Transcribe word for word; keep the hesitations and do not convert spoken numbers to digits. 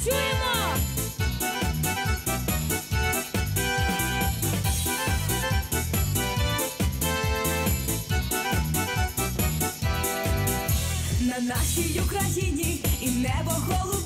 працюємо! На нашій Україні і небо голубе.